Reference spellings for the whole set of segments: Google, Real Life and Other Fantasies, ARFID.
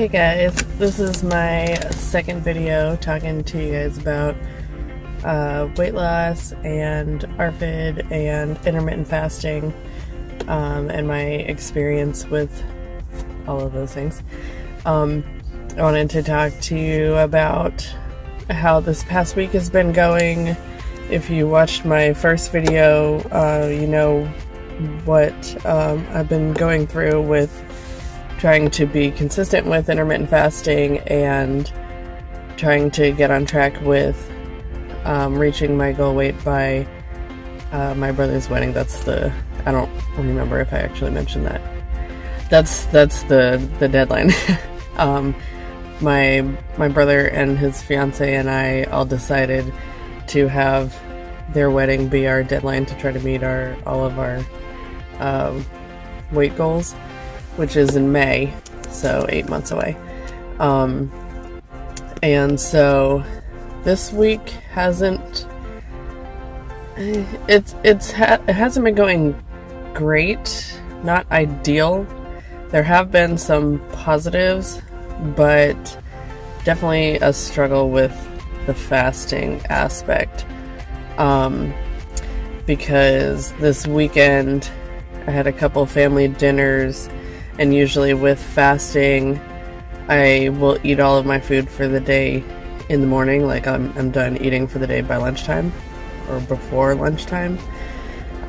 Hey guys, this is my second video talking to you guys about weight loss and ARFID and intermittent fasting and my experience with all of those things. I wanted to talk to you about how this past week has been going. If you watched my first video, you know what I've been going through with trying to be consistent with intermittent fasting and trying to get on track with reaching my goal weight by my brother's wedding. That's the, I don't remember if I actually mentioned that. That's the deadline. My brother and his fiance and I all decided to have their wedding be our deadline to try to meet all of our weight goals, which is in May, so 8 months away. And so this week it hasn't been going great, not ideal. There have been some positives, but definitely a struggle with the fasting aspect, because this weekend I had a couple family dinners. And usually with fasting, I will eat all of my food for the day in the morning. Like I'm done eating for the day by lunchtime or before lunchtime.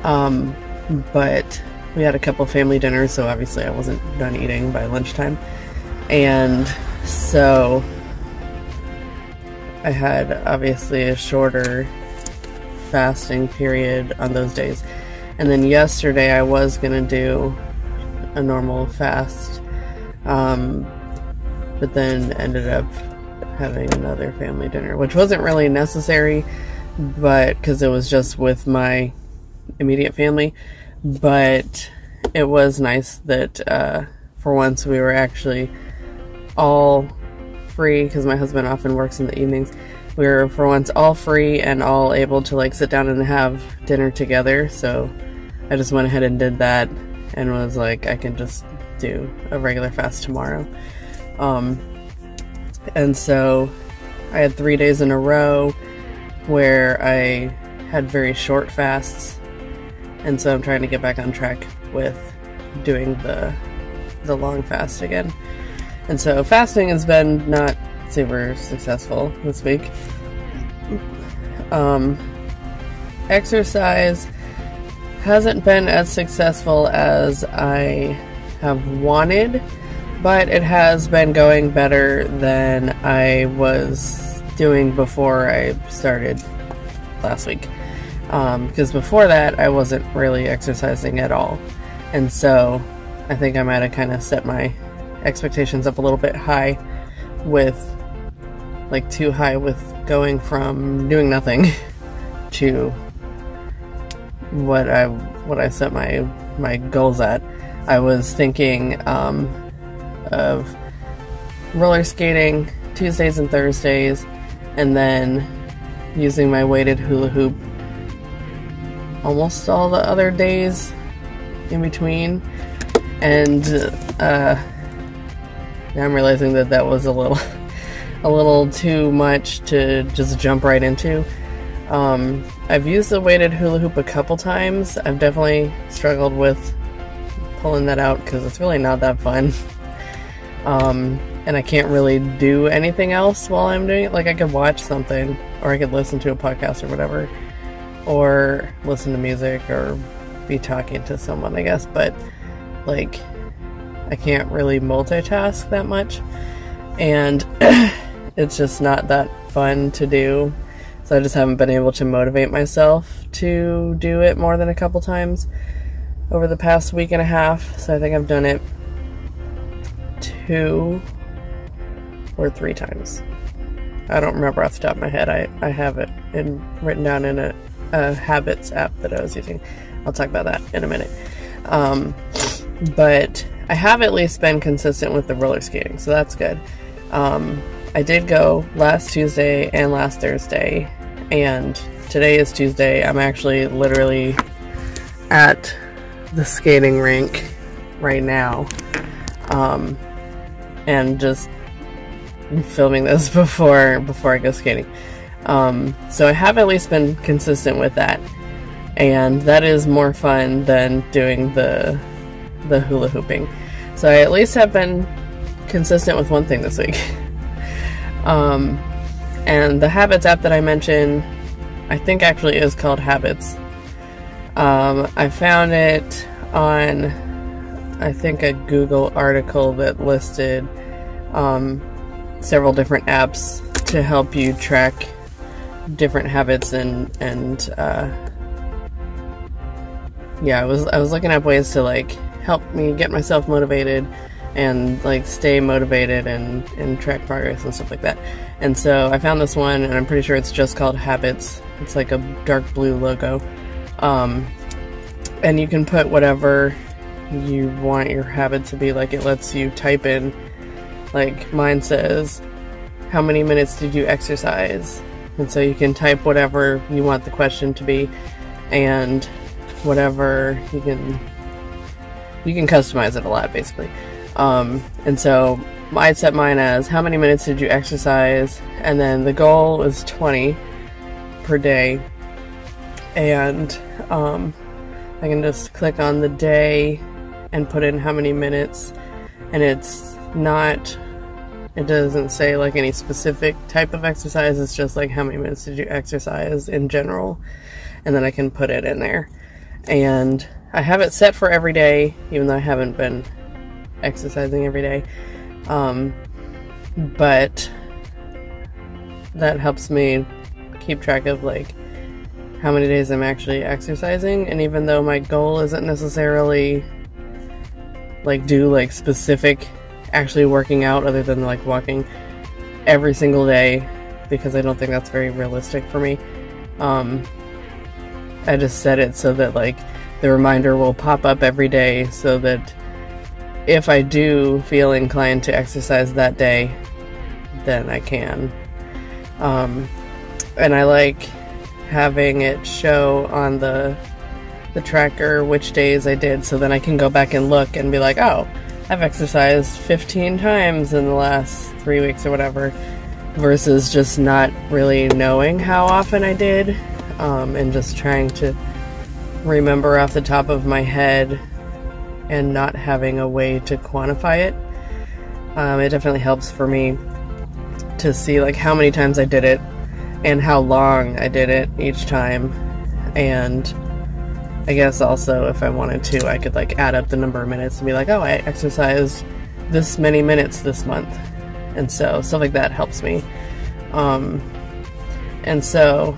But we had a couple family dinners, so obviously I wasn't done eating by lunchtime. And so I had obviously a shorter fasting period on those days. And then yesterday I was gonna do a normal fast, but then ended up having another family dinner, which wasn't really necessary, but because it was just with my immediate family. But it was nice that for once we were actually all free, because my husband often works in the evenings. We were for once all free and all able to like sit down and have dinner together, so I just went ahead and did that and was like, I can just do a regular fast tomorrow. And so I had 3 days in a row where I had very short fasts, and so I'm trying to get back on track with doing the long fast again. And so fasting has been not super successful this week. Exercise hasn't been as successful as I have wanted, but it has been going better than I was doing before I started last week. Because before that, I wasn't really exercising at all. And so I think I might have kind of set my expectations up a little bit high with, like, too high with going from doing nothing to what I set my goals at. I was thinking of roller skating Tuesdays and Thursdays, and then using my weighted hula hoop almost all the other days in between. And now I'm realizing that that was a little too much to just jump right into. I've used the weighted hula hoop a couple times. I've definitely struggled with pulling that out because it's really not that fun. And I can't really do anything else while I'm doing it. Like, I could watch something, or I could listen to a podcast or whatever, or listen to music, or be talking to someone, I guess. But, like, I can't really multitask that much, and it's just not that fun to do. So I just haven't been able to motivate myself to do it more than a couple times over the past week and a half. So I think I've done it 2 or 3 times. I don't remember off the top of my head. I have it written down in a habits app that I was using. I'll talk about that in a minute. But I have at least been consistent with the roller skating, so that's good. I did go last Tuesday and last Thursday, and today is Tuesday. I'm actually literally at the skating rink right now, and just filming this before I go skating. So I have at least been consistent with that, and that is more fun than doing the hula hooping. So I at least have been consistent with one thing this week. And the Habits app that I mentioned, I think actually is called Habits. I found it on, I think, a Google article that listed several different apps to help you track different habits and yeah, I was looking up ways to like help me get myself motivated and like stay motivated and track progress and stuff like that. And so I found this one, and I'm pretty sure it's just called Habits. It's like a dark blue logo. And you can put whatever you want your habit to be. Like, it lets you type in, like mine says, how many minutes did you exercise? And so you can type whatever you want the question to be, and whatever you can customize it a lot, basically. And so I set mine as how many minutes did you exercise, and then the goal was 20 per day. And I can just click on the day and put in how many minutes, and it doesn't say like any specific type of exercise. It's just like how many minutes did you exercise in general, and then I can put it in there. And I have it set for every day, even though I haven't been exercising every day, but that helps me keep track of like how many days I'm actually exercising. And even though my goal isn't necessarily like do like specific actually working out other than like walking every single day, because I don't think that's very realistic for me, I just set it so that like the reminder will pop up every day, so that if I do feel inclined to exercise that day, then I can. And I like having it show on the tracker which days I did, so then I can go back and look and be like, oh, I've exercised 15 times in the last 3 weeks or whatever, versus just not really knowing how often I did, and just trying to remember off the top of my head and not having a way to quantify it. It definitely helps for me to see like how many times I did it and how long I did it each time. And I guess also, if I wanted to, I could like add up the number of minutes and be like, oh, I exercised this many minutes this month. And so stuff like that helps me. And so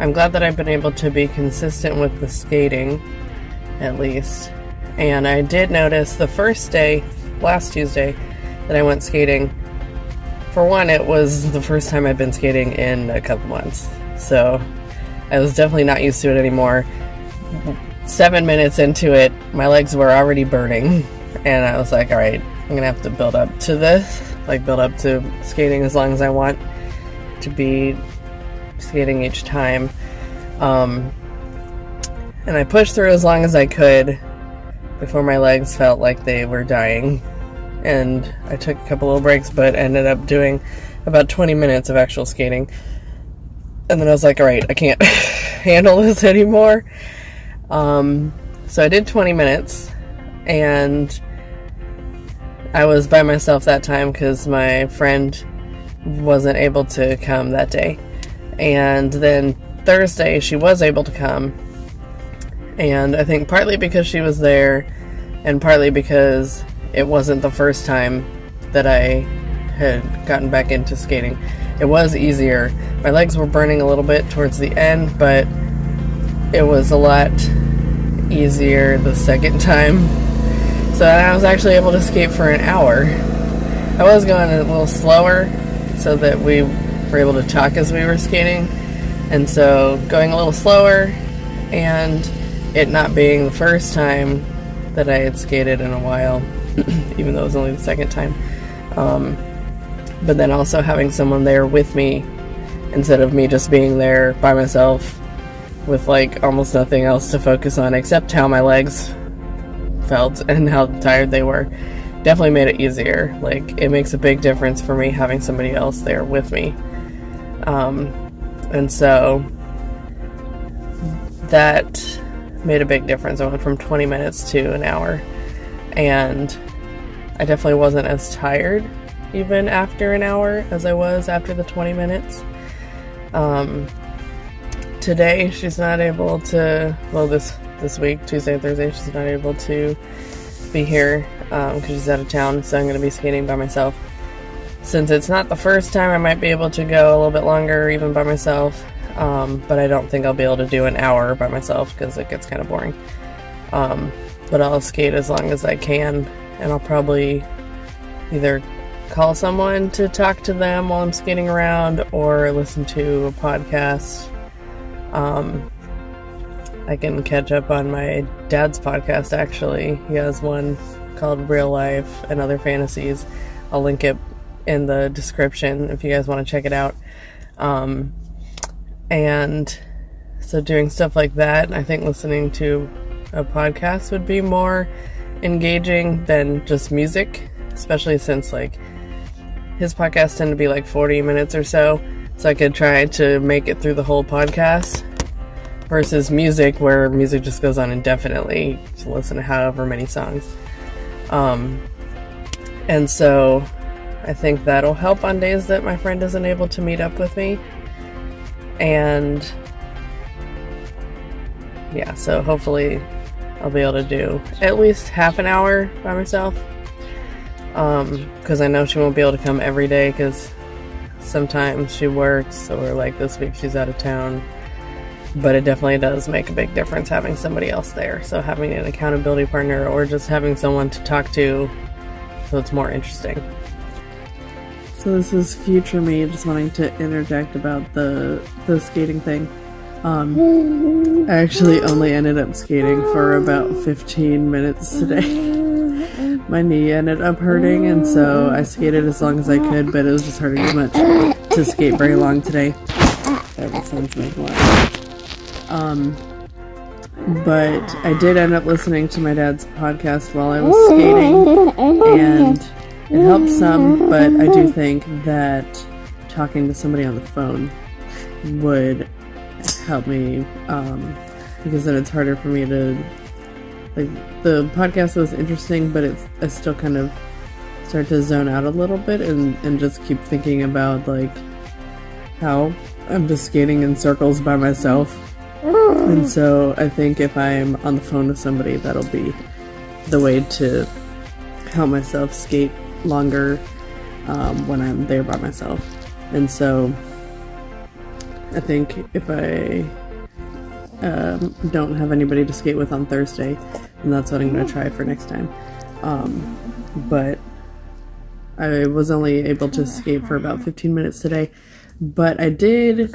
I'm glad that I've been able to be consistent with the skating, at least. And I did notice the first day, last Tuesday, that I went skating. For one, it was the first time I'd been skating in a couple months. So I was definitely not used to it anymore. 7 minutes into it, my legs were already burning. And I was like, all right, I'm going to have to build up to this. Like, build up to skating as long as I want to be skating each time. And I pushed through as long as I could before my legs felt like they were dying. And I took a couple little breaks, but ended up doing about 20 minutes of actual skating. And then I was like, all right, I can't handle this anymore. So I did 20 minutes, and I was by myself that time because my friend wasn't able to come that day. And then Thursday she was able to come. And I think partly because she was there, and partly because it wasn't the first time that I had gotten back into skating, it was easier. My legs were burning a little bit towards the end, but it was a lot easier the second time. So I was actually able to skate for an hour. I was going a little slower so that we were able to talk as we were skating. And so going a little slower, and it not being the first time that I had skated in a while, even though it was only the second time, but then also having someone there with me instead of me just being there by myself with like almost nothing else to focus on except how my legs felt and how tired they were. definitely made it easier. Like, it makes a big difference for me having somebody else there with me. And so that made a big difference. I went from 20 minutes to an hour, and I definitely wasn't as tired even after an hour as I was after the 20 minutes. Today she's not able to, well, this week, Tuesday and Thursday, she's not able to be here because she's out of town, so I'm going to be skating by myself. Since it's not the first time, I might be able to go a little bit longer even by myself, but I don't think I'll be able to do an hour by myself because it gets kind of boring. But I'll skate as long as I can, and I'll probably either call someone to talk to them while I'm skating around or listen to a podcast. I can catch up on my dad's podcast, actually. He has one called Real Life and Other Fantasies. I'll link it in the description if you guys want to check it out. And so doing stuff like that, I think listening to a podcast would be more engaging than just music, especially since, like, his podcasts tend to be like 40 minutes or so, so I could try to make it through the whole podcast. Versus music, where music just goes on indefinitely to listen to however many songs. And so I think that'll help on days that my friend isn't able to meet up with me. And yeah, so hopefully I'll be able to do at least half an hour by myself. Because I know she won't be able to come every day, because sometimes she works, or like this week she's out of town. But it definitely does make a big difference having somebody else there. So having an accountability partner, or just having someone to talk to, so it's more interesting. So this is future me just wanting to interject about the skating thing. I actually only ended up skating for about 15 minutes today. My knee ended up hurting, and so I skated as long as I could, but it was just hurting too much to skate very long today. That sounds like a lot of sense. But I did end up listening to my dad's podcast while I was skating, and it helped some, but I do think that talking to somebody on the phone would help me, because then it's harder for me to, like, the podcast was interesting, but it's, I still kind of start to zone out a little bit and just keep thinking about, like, how I'm just skating in circles by myself. And so I think if I'm on the phone with somebody, that'll be the way to help myself skate longer when I'm there by myself. And so I think if I don't have anybody to skate with on Thursday, and that's what I'm going to try for next time. But I was only able to skate for about 15 minutes today. But I did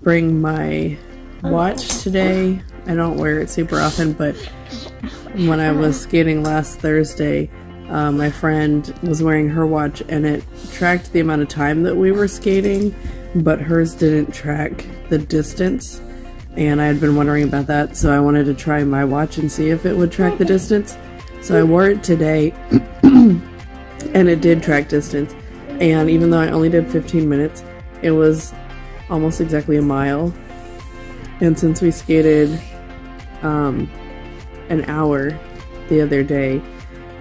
bring my watch today. I don't wear it super often, but when I was skating last Thursday, my friend was wearing her watch, and it tracked the amount of time that we were skating, but hers didn't track the distance, and I had been wondering about that, so I wanted to try my watch and see if it would track the distance. So I wore it today, and it did track distance. And even though I only did 15 minutes, it was almost exactly a mile. And since we skated an hour the other day,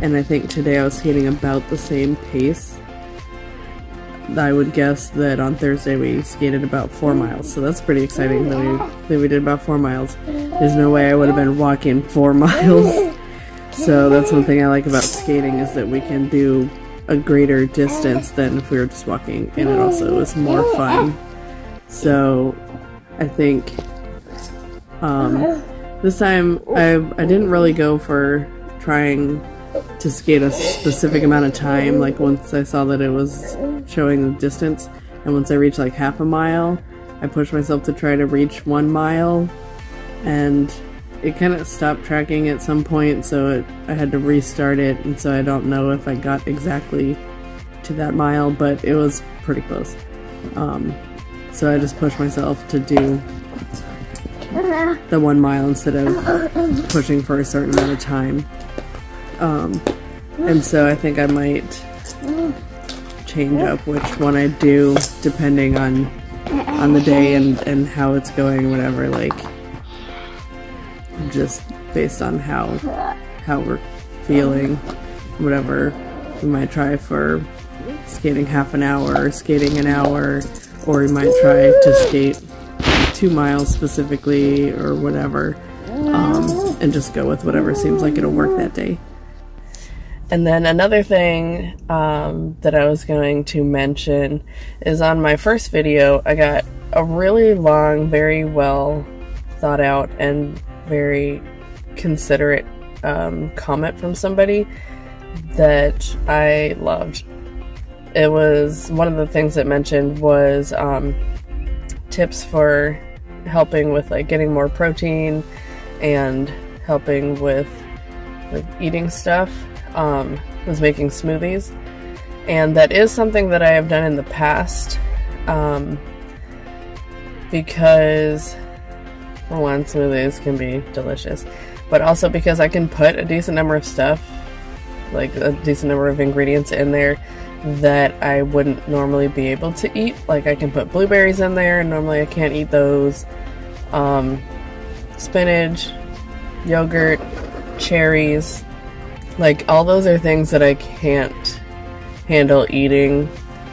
and I think today I was skating about the same pace, I would guess that on Thursday we skated about 4 miles. So that's pretty exciting that we did about 4 miles. There's no way I would have been walking 4 miles. So that's one thing I like about skating, is that we can do a greater distance than if we were just walking, and it also was more fun. So I think this time I didn't really go for trying to skate a specific amount of time. Like, once I saw that it was showing the distance, and once I reached like half a mile, I pushed myself to try to reach 1 mile, and it kind of stopped tracking at some point, so I had to restart it, and so I don't know if I got exactly to that mile, but it was pretty close. So I just pushed myself to do the 1 mile instead of pushing for a certain amount of time. And so I think I might change up which one I do depending on the day and how it's going, whatever, like just based on how we're feeling, whatever. We might try for skating half an hour or skating an hour, or we might try to skate 2 miles specifically or whatever, and just go with whatever seems like it'll work that day. And then another thing that I was going to mention is on my first video I got a really long, very well thought out and very considerate comment from somebody that I loved. It was one of the things that mentioned was tips for helping with like getting more protein and helping with like eating stuff, was making smoothies, and that is something that I have done in the past, because for one, smoothies can be delicious, but also because I can put a decent number of stuff, like a decent number of ingredients in there that I wouldn't normally be able to eat. Like I can put blueberries in there, and normally I can't eat those. Spinach, yogurt, cherries, like all those are things that I can't handle eating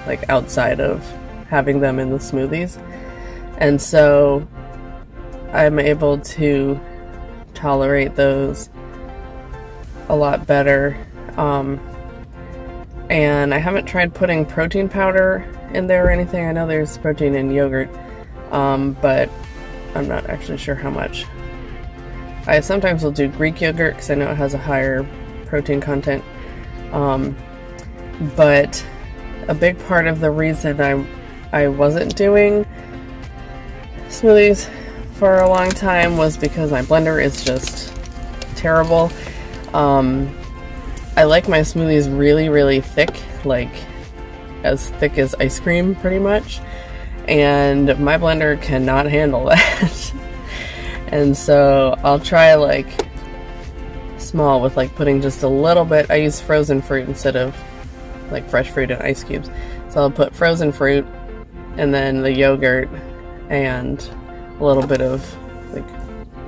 like outside of having them in the smoothies. And so I'm able to tolerate those a lot better. And I haven't tried putting protein powder in there or anything. I know there's protein in yogurt, but I'm not actually sure how much. I sometimes will do Greek yogurt because I know it has a higher protein content, but a big part of the reason I wasn't doing smoothies for a long time was because my blender is just terrible. I like my smoothies really, really thick, like as thick as ice cream pretty much, and my blender cannot handle that. And so I'll try like small with like putting just a little bit. I use frozen fruit instead of like fresh fruit and ice cubes. So I'll put frozen fruit and then the yogurt and a little bit of like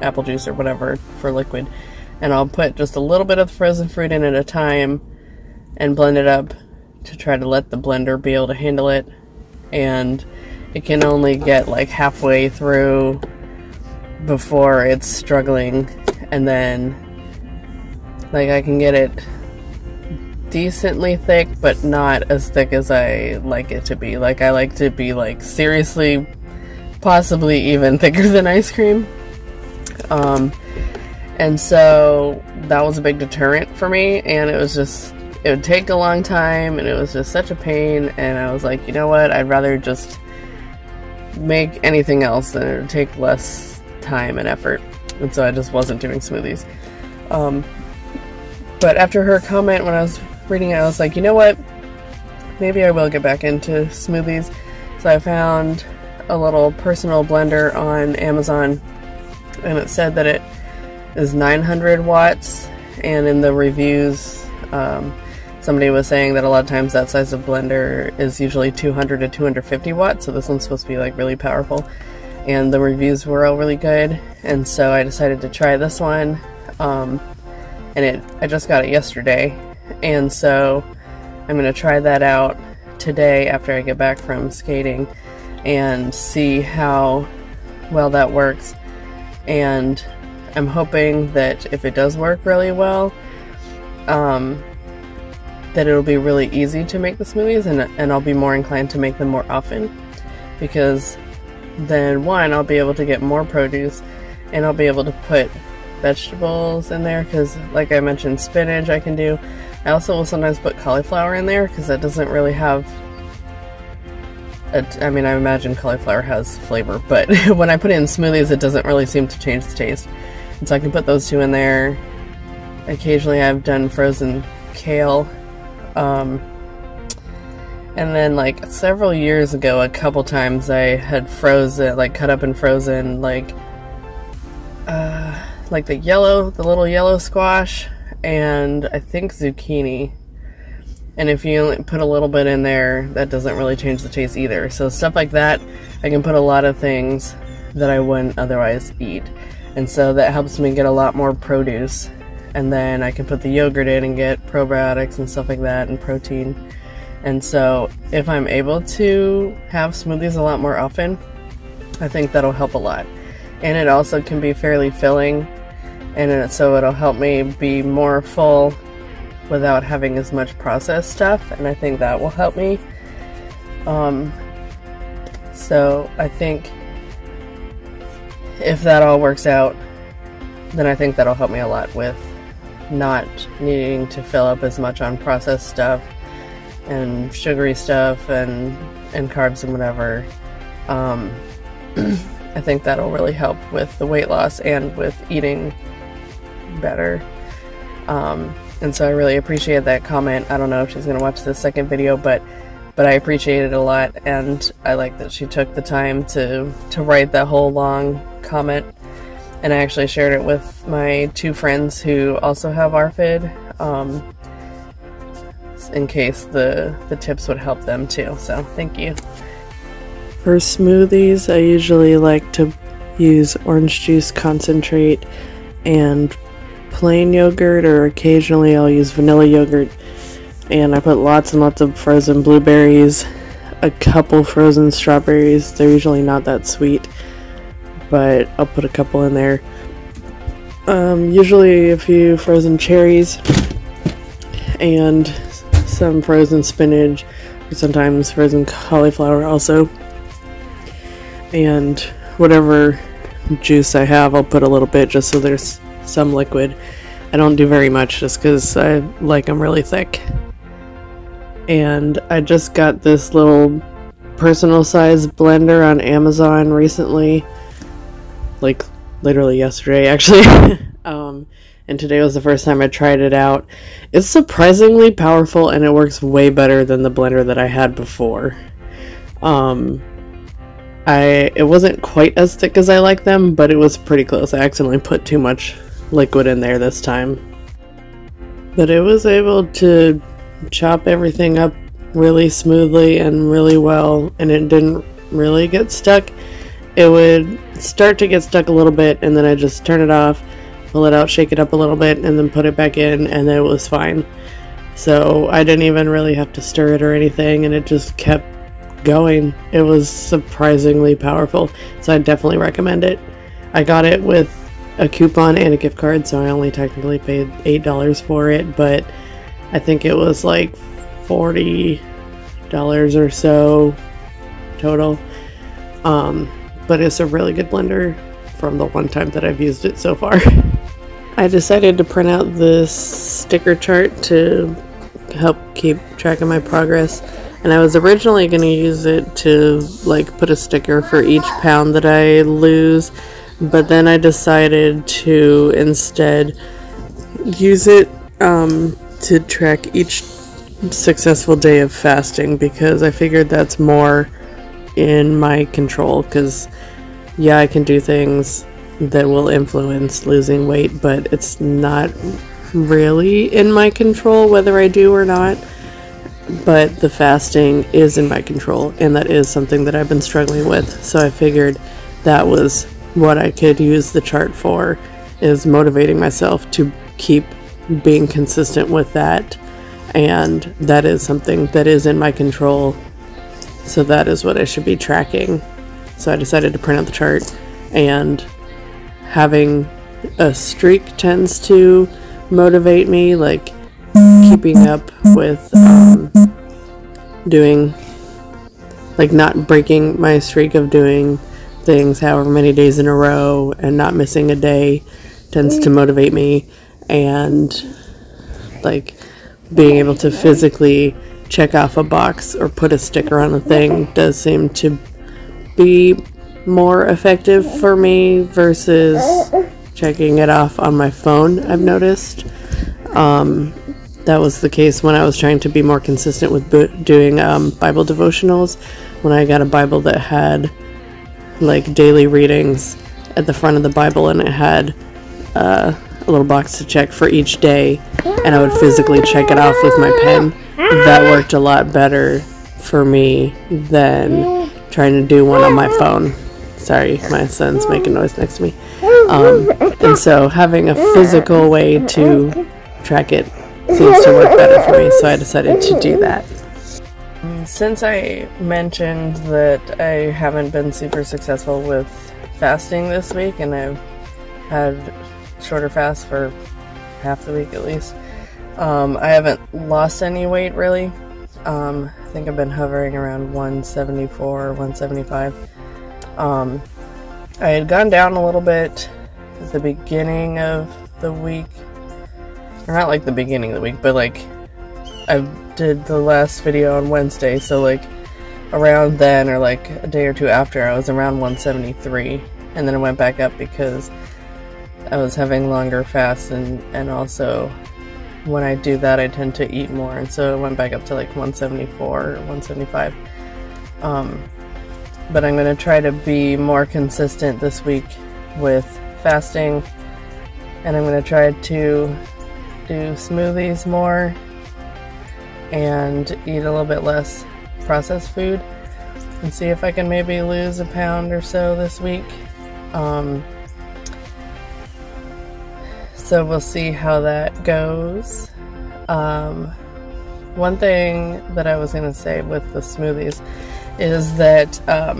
apple juice or whatever for liquid. And I'll put just a little bit of the frozen fruit in at a time and blend it up to try to let the blender be able to handle it. And it can only get like halfway through before it's struggling. And then like I can get it decently thick, but not as thick as I like it to be. Like I like to be like seriously, possibly even thicker than ice cream. And so that was a big deterrent for me, and it was just, it would take a long time, and it was just such a pain, and I was like, you know what, I'd rather just make anything else, and it would take less time and effort, and so I just wasn't doing smoothies. But after her comment, when I was reading it, I was like, you know what, maybe I will get back into smoothies. So I found a little personal blender on Amazon, and it said that it is 900 watts, and in the reviews somebody was saying that a lot of times that size of blender is usually 200 to 250 watts, so this one's supposed to be like really powerful, and the reviews were all really good, and so I decided to try this one, and I just got it yesterday, and so I'm going to try that out today after I get back from skating and see how well that works. And I'm hoping that if it does work really well, that it'll be really easy to make the smoothies, and I'll be more inclined to make them more often, because then one, I'll be able to get more produce, and I'll be able to put vegetables in there, because like I mentioned, spinach I can do. I also will sometimes put cauliflower in there, because that doesn't really have I mean, I imagine cauliflower has flavor, but when I put it in smoothies it doesn't really seem to change the taste. And so I can put those two in there. Occasionally I've done frozen kale. And then like several years ago, a couple times I had frozen, like cut up and frozen, like the little yellow squash and I think zucchini. And if you put a little bit in there, that doesn't really change the taste either. So stuff like that, I can put a lot of things that I wouldn't otherwise eat. And so that helps me get a lot more produce. And then I can put the yogurt in and get probiotics and stuff like that and protein. And so if I'm able to have smoothies a lot more often, I think that'll help a lot. And it also can be fairly filling, and so it'll help me be more full without having as much processed stuff, and I think that will help me. So I think if that all works out, then I think that'll help me a lot with not needing to fill up as much on processed stuff and sugary stuff and carbs and whatever. I think that'll really help with the weight loss and with eating better. And so I really appreciate that comment. I don't know if she's going to watch the second video, but I appreciate it a lot, and I like that she took the time to write that whole long comment. And I actually shared it with my two friends who also have ARFID, in case the tips would help them too, so thank you. For smoothies, I usually like to use orange juice concentrate and plain yogurt, or occasionally I'll use vanilla yogurt. And I put lots and lots of frozen blueberries, a couple frozen strawberries. They're usually not that sweet, but I'll put a couple in there. Usually a few frozen cherries and some frozen spinach, or sometimes frozen cauliflower also. And whatever juice I have, I'll put a little bit just so there's some liquid. I don't do very much just because I like them really thick. And I just got this little personal size blender on Amazon recently, like literally yesterday actually. And today was the first time I tried it out. It's surprisingly powerful, and it works way better than the blender that I had before. It wasn't quite as thick as I like them, but it was pretty close. I accidentally put too much liquid in there this time. But it was able to chop everything up really smoothly and really well, and it didn't really get stuck. It would start to get stuck a little bit, and then I just turn it off, pull it out, shake it up a little bit, and then put it back in, and it was fine. So I didn't even really have to stir it or anything, and it just kept going. It was surprisingly powerful, so I definitely recommend it. I got it with a coupon and a gift card, so I only technically paid $8 for it, but I think it was like $40 or so total. But it's a really good blender from the one time that I've used it so far. I decided to print out this sticker chart to help keep track of my progress. And I was originally going to use it to like put a sticker for each pound that I lose, but then I decided to instead use it to track each successful day of fasting, because I figured that's more in my control, because yeah, I can do things that will influence losing weight, but it's not really in my control whether I do or not. But the fasting is in my control, and that is something that I've been struggling with, so I figured that was what I could use the chart for, is motivating myself to keep being consistent with that, and that is something that is in my control, so that is what I should be tracking. So I decided to print out the chart, and having a streak tends to motivate me, like keeping up with doing, like not breaking my streak of doing things however many days in a row and not missing a day tends to motivate me, and like being able to physically check off a box or put a sticker on a thing does seem to be more effective for me versus checking it off on my phone, I've noticed. That was the case when I was trying to be more consistent with doing Bible devotionals, when I got a Bible that had like daily readings at the front of the Bible, and it had a little box to check for each day, and I would physically check it off with my pen. That worked a lot better for me than trying to do one on my phone. Sorry, my son's making noise next to me. And so having a physical way to track it seems to work better for me, so I decided to do that. Since I mentioned that I haven't been super successful with fasting this week, and I've had shorter fasts for half the week at least, I haven't lost any weight really. I think I've been hovering around 174 or 175. I had gone down a little bit at the beginning of the week, or not like the beginning of the week, but like I did the last video on Wednesday, so like around then, or like a day or two after, I was around 173, and then it went back up because I was having longer fasts, and also when I do that I tend to eat more, and so it went back up to like 174 or 175. But I'm going to try to be more consistent this week with fasting, and I'm going to try to do smoothies more and eat a little bit less processed food, and see if I can maybe lose a pound or so this week. So we'll see how that goes. One thing that I was going to say with the smoothies is that a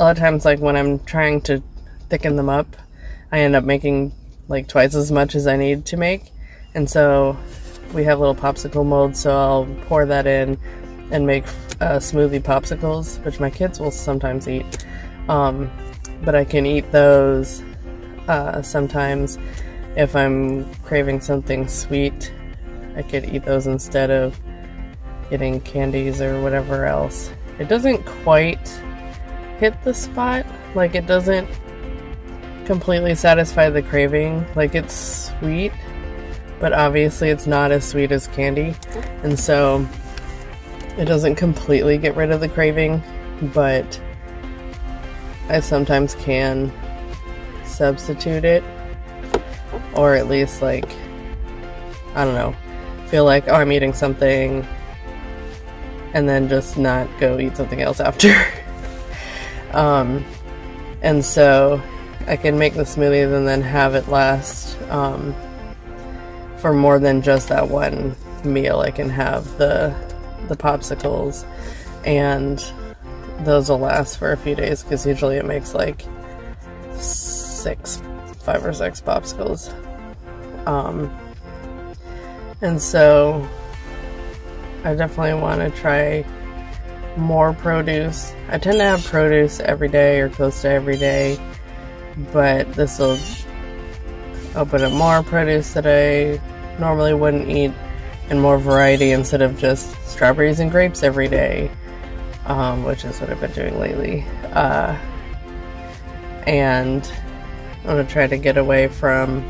lot of times, like when I'm trying to thicken them up, I end up making like twice as much as I need to make, and so we have little popsicle molds, so I'll pour that in and make smoothie popsicles, which my kids will sometimes eat, but I can eat those sometimes. If I'm craving something sweet, I could eat those instead of getting candies or whatever else. It doesn't quite hit the spot, like it doesn't completely satisfy the craving. Like it's sweet, but obviously it's not as sweet as candy, and so it doesn't completely get rid of the craving, but I sometimes can substitute it, or at least, like, I don't know, feel like, oh, I'm eating something, and then just not go eat something else after. And so I can make the smoothies and then have it last for more than just that one meal. I can have the popsicles, and those will last for a few days, because usually it makes like five or six popsicles. And so I definitely want to try more produce. I tend to have produce every day or close to every day, but this will open up more produce that I normally wouldn't eat, and more variety instead of just strawberries and grapes every day, which is what I've been doing lately. And I'm going to try to get away from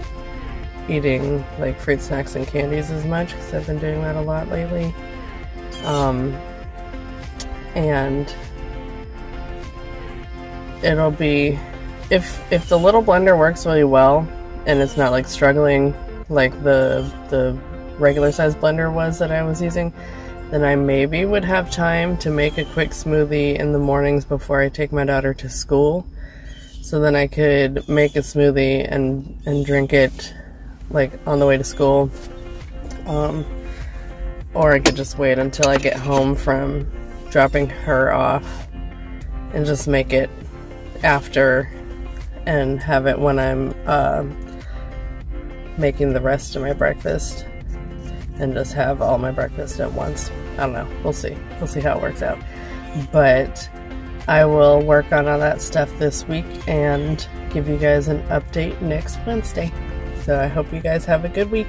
eating like fruit snacks and candies as much, because I've been doing that a lot lately. And it'll be, if the little blender works really well and it's not like struggling like the regular size blender was that I was using, then I maybe would have time to make a quick smoothie in the mornings before I take my daughter to school. So then I could make a smoothie and drink it like on the way to school, or I could just wait until I get home from dropping her off and just make it after, and have it when I'm making the rest of my breakfast, and just have all my breakfast at once. I don't know, we'll see how it works out, but I will work on all that stuff this week and give you guys an update next Wednesday. So I hope you guys have a good week.